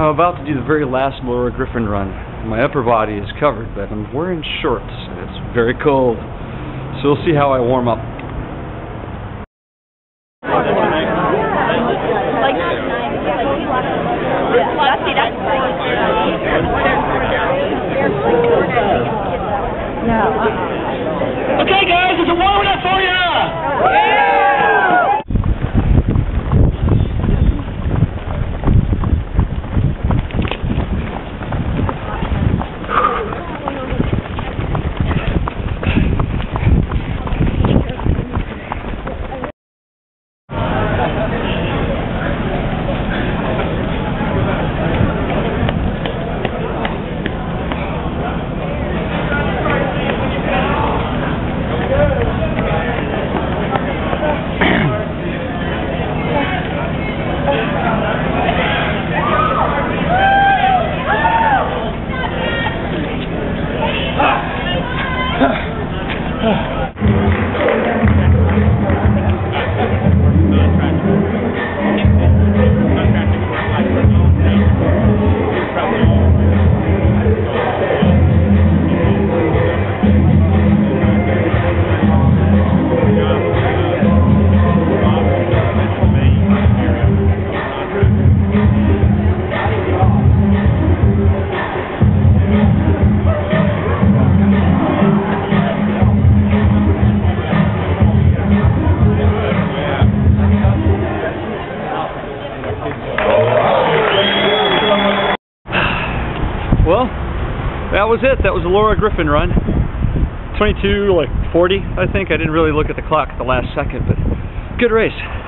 I'm about to do the very last Laura Griffin run. My upper body is covered, but I'm wearing shorts, and it's very cold. So we'll see how I warm up. Okay, guys, it's a warm up for you! Well, that was it. That was the Laura Griffin run. 22, like 40, I think. I didn't really look at the clock at the last second, but good race.